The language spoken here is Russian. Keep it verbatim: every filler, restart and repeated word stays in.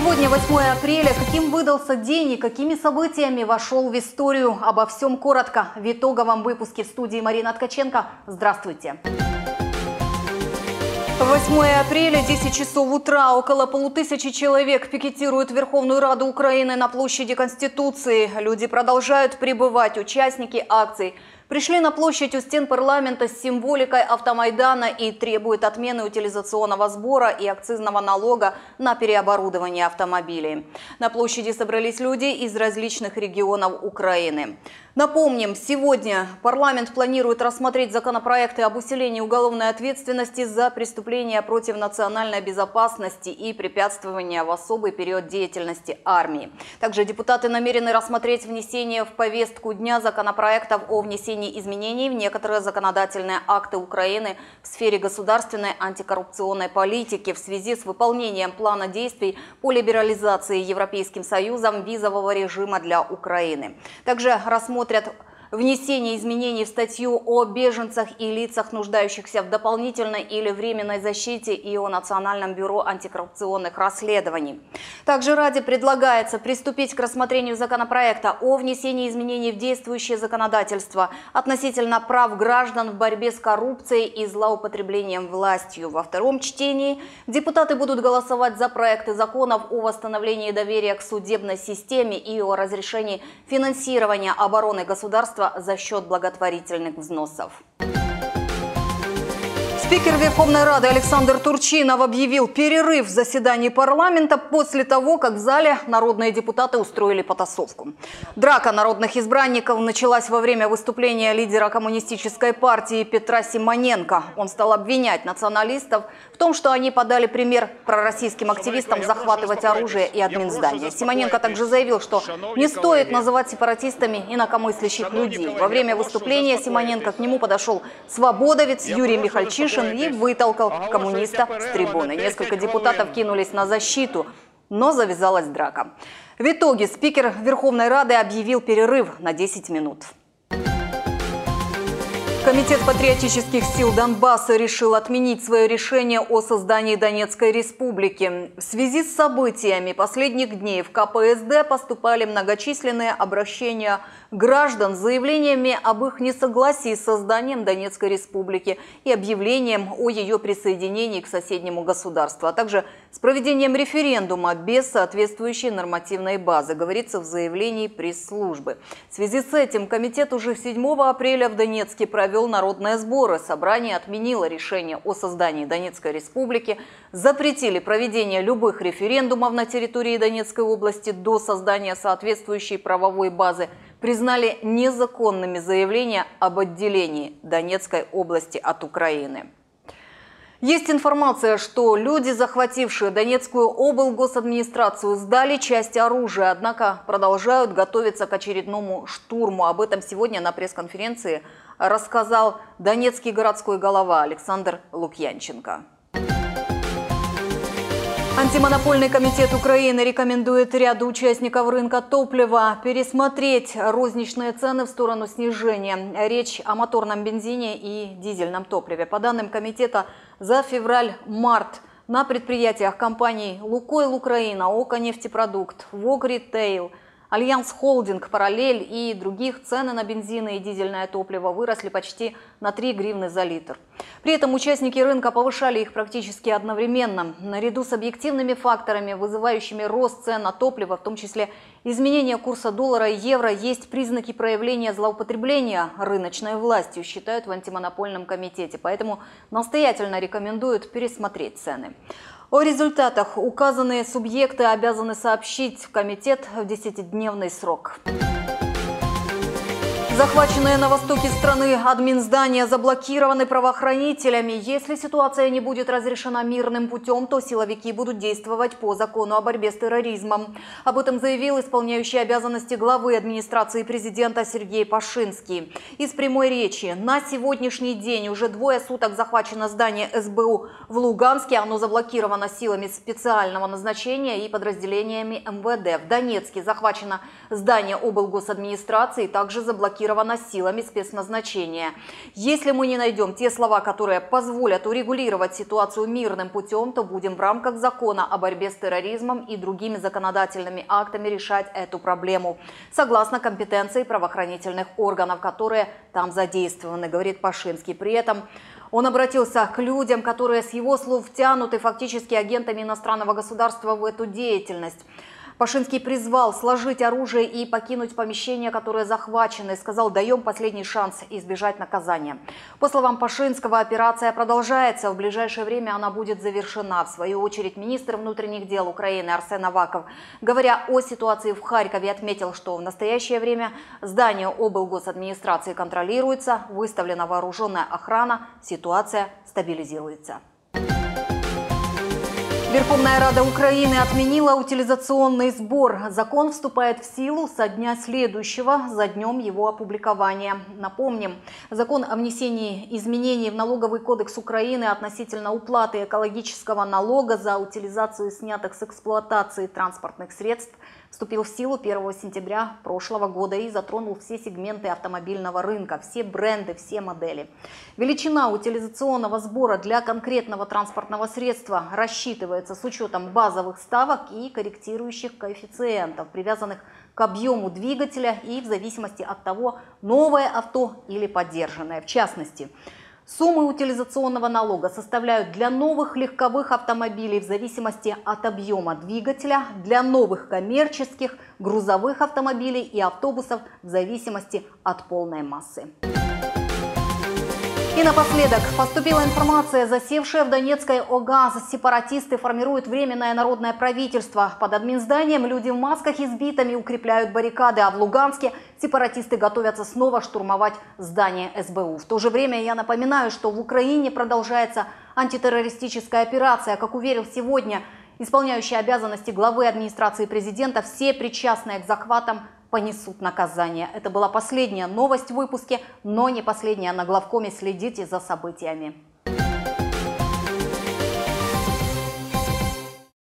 Сегодня восьмое апреля. Каким выдался день и какими событиями вошел в историю? Обо всем коротко в итоговом выпуске. В студии Марина Ткаченко. Здравствуйте. восьмое апреля, десять часов утра. Около полутысячи человек пикетируют Верховную Раду Украины на площади Конституции. Люди продолжают пребывать, участники акций пришли на площадь у стен парламента с символикой автомайдана и требуют отмены утилизационного сбора и акцизного налога на переоборудование автомобилей. На площади собрались люди из различных регионов Украины. Напомним, сегодня парламент планирует рассмотреть законопроекты об усилении уголовной ответственности за преступления против национальной безопасности и препятствования в особый период деятельности армии. Также депутаты намерены рассмотреть внесение в повестку дня законопроектов о внесении изменений в некоторые законодательные акты Украины в сфере государственной антикоррупционной политики в связи с выполнением плана действий по либерализации Европейским Союзом визового режима для Украины. Также рассмотрят внесение изменений в статью о беженцах и лицах, нуждающихся в дополнительной или временной защите, и о Национальном бюро антикоррупционных расследований. Также Раде предлагается приступить к рассмотрению законопроекта о внесении изменений в действующее законодательство относительно прав граждан в борьбе с коррупцией и злоупотреблением властью. Во втором чтении депутаты будут голосовать за проекты законов о восстановлении доверия к судебной системе и о разрешении финансирования обороны государства за счет благотворительных взносов. Спикер Верховной Рады Александр Турчинов объявил перерыв в заседании парламента после того, как в зале народные депутаты устроили потасовку. Драка народных избранников началась во время выступления лидера коммунистической партии Петра Симоненко. Он стал обвинять националистов в том, что они подали пример пророссийским активистам захватывать оружие и админ здания. Симоненко также заявил, что не стоит называть сепаратистами инакомыслящих людей. Во время выступления Симоненко к нему подошел свободовец Юрий Михальчиш и вытолкал коммуниста с трибуны. Несколько депутатов кинулись на защиту, но завязалась драка. В итоге спикер Верховной Рады объявил перерыв на десять минут. Комитет патриотических сил Донбасса решил отменить свое решение о создании Донецкой Республики. В связи с событиями последних дней в ка пэ эс дэ поступали многочисленные обращения граждан с заявлениями об их несогласии с созданием Донецкой Республики и объявлением о ее присоединении к соседнему государству, а также с проведением референдума без соответствующей нормативной базы, говорится в заявлении пресс-службы. В связи с этим комитет уже седьмого апреля в Донецке провел Провел народные сборы. Собрание отменило решение о создании Донецкой Республики, запретили проведение любых референдумов на территории Донецкой области до создания соответствующей правовой базы, признали незаконными заявления об отделении Донецкой области от Украины. Есть информация, что люди, захватившие Донецкую облгосадминистрацию, сдали часть оружия, однако продолжают готовиться к очередному штурму. Об этом сегодня на пресс-конференции рассказал донецкий городской голова Александр Лукьянченко. Антимонопольный комитет Украины рекомендует ряду участников рынка топлива пересмотреть розничные цены в сторону снижения. Речь о моторном бензине и дизельном топливе. По данным комитета, за февраль-март на предприятиях компаний «Лукойл Украина», «Око нефтепродукт», «Вог Ритейл», «Альянс Холдинг», «Параллель» и других цены на бензин и дизельное топливо выросли почти на три гривны за литр. При этом участники рынка повышали их практически одновременно. Наряду с объективными факторами, вызывающими рост цен на топливо, в том числе изменение курса доллара и евро, есть признаки проявления злоупотребления рыночной властью, считают в антимонопольном комитете. Поэтому настоятельно рекомендуют пересмотреть цены. О результатах указанные субъекты обязаны сообщить в комитет в десятидневный срок. Захваченные на востоке страны админздания заблокированы правоохранителями. Если ситуация не будет разрешена мирным путем, то силовики будут действовать по закону о борьбе с терроризмом. Об этом заявил исполняющий обязанности главы администрации президента Сергей Пашинский. Из прямой речи: на сегодняшний день уже двое суток захвачено здание эс бэ у в Луганске. Оно заблокировано силами специального назначения и подразделениями эм вэ дэ. В Донецке захвачено здание облгосадминистрации, также заблокировано сформулировано силами спецназначения. Если мы не найдем те слова, которые позволят урегулировать ситуацию мирным путем, то будем в рамках закона о борьбе с терроризмом и другими законодательными актами решать эту проблему, согласно компетенции правоохранительных органов, которые там задействованы, говорит Пашинский. При этом он обратился к людям, которые, с его слов, втянуты фактически агентами иностранного государства в эту деятельность. Пашинский призвал сложить оружие и покинуть помещения, которые захвачены. Сказал, даем последний шанс избежать наказания. По словам Пашинского, операция продолжается. В ближайшее время она будет завершена. В свою очередь, министр внутренних дел Украины Арсен Аваков, говоря о ситуации в Харькове, отметил, что в настоящее время здание облгосадминистрации контролируется, выставлена вооруженная охрана, ситуация стабилизируется. Верховная Рада Украины отменила утилизационный сбор. Закон вступает в силу со дня следующего, за днем его опубликования. Напомним, закон о внесении изменений в налоговый кодекс Украины относительно уплаты экологического налога за утилизацию снятых с эксплуатации транспортных средств вступил в силу первого сентября прошлого года и затронул все сегменты автомобильного рынка, все бренды, все модели. Величина утилизационного сбора для конкретного транспортного средства рассчитывается с учетом базовых ставок и корректирующих коэффициентов, привязанных к объему двигателя и в зависимости от того, новое авто или подержанное. В частности, суммы утилизационного налога составляют для новых легковых автомобилей в зависимости от объема двигателя, для новых коммерческих, грузовых автомобилей и автобусов в зависимости от полной массы. И напоследок, поступила информация, засевшая в Донецкой ОГАЗ. Сепаратисты формируют Временное народное правительство. Под админзданием люди в масках и с битами укрепляют баррикады, а в Луганске сепаратисты готовятся снова штурмовать здание СБУ. В то же время я напоминаю, что в Украине продолжается антитеррористическая операция. Как уверил сегодня исполняющий обязанности главы администрации президента, все причастные к захватам понесут наказание. Это была последняя новость в выпуске, но не последняя на Главкоме. Следите за событиями.